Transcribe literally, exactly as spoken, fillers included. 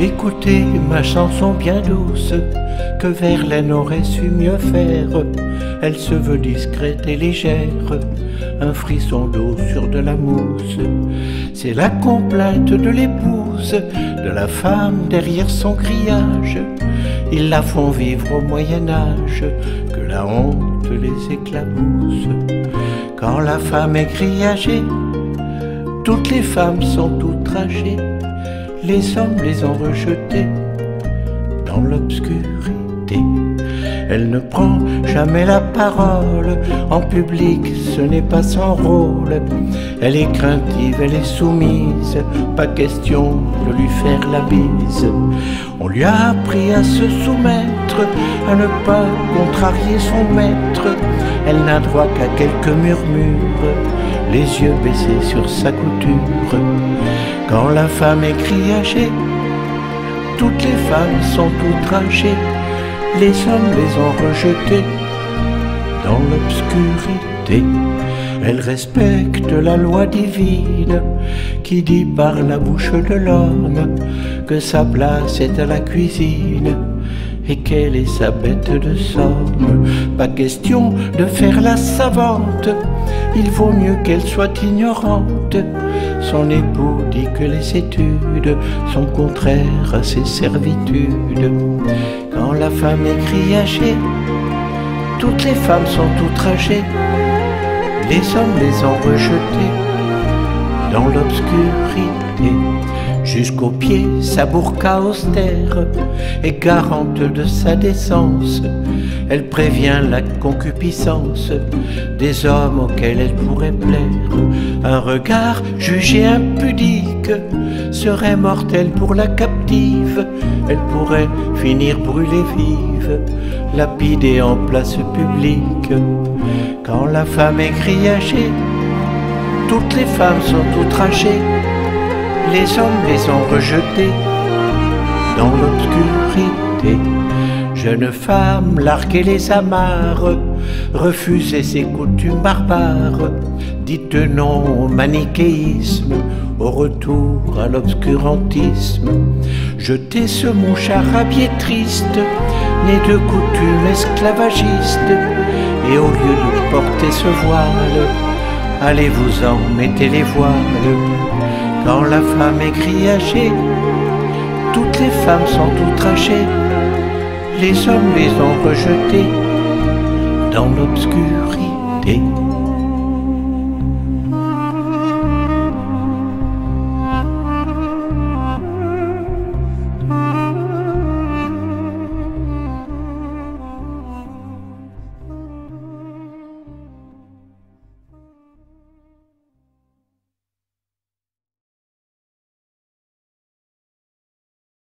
Écoutez ma chanson bien douce, que Verlaine aurait su mieux faire. Elle se veut discrète et légère, un frisson d'eau sur de la mousse. C'est la complainte de l'épouse, de la femme derrière son grillage. Ils la font vivre au Moyen-Âge, que la honte les éclabousse. Quand la femme est grillagée, toutes les femmes sont outragées. Les hommes les ont rejetés dans l'obscurité. Elle ne prend jamais la parole, en public ce n'est pas son rôle. Elle est craintive, elle est soumise, pas question de lui faire la bise. On lui a appris à se soumettre, à ne pas contrarier son maître. Elle n'a droit qu'à quelques murmures, les yeux baissés sur sa couture. Quand la femme est grillagée, toutes les femmes sont outragées. Les hommes les ont rejetés dans l'obscurité. Elle respecte la loi divine qui dit par la bouche de l'homme que sa place est à la cuisine et qu'elle est sa bête de somme. Pas question de faire la savante, il vaut mieux qu'elle soit ignorante. Son époux dit que les études sont contraires à ses servitudes. Quand la femme est grillagée, toutes les femmes sont outragées. Les hommes les ont rejetées dans l'obscurité. Jusqu'aux pieds, sa burqa austère est garante de sa décence. Elle prévient la concupiscence des hommes auxquels elle pourrait plaire. Un regard jugé impudique serait mortel pour la captive. Elle pourrait finir brûlée vive, lapidée en place publique. Quand la femme est grillagée, toutes les femmes sont outragées. Les hommes les ont rejetés dans l'obscurité. Jeune femme, larguez les amarres, refusez ces coutumes barbares. Dites non au manichéisme, au retour à l'obscurantisme. Jetez ce mot charabie triste, né de coutumes esclavagistes. Et au lieu de porter ce voile, allez-vous-en, mettez les voiles. Quand la femme est grillagée, toutes les femmes sont outragées. Les hommes les ont rejetées dans l'obscurité.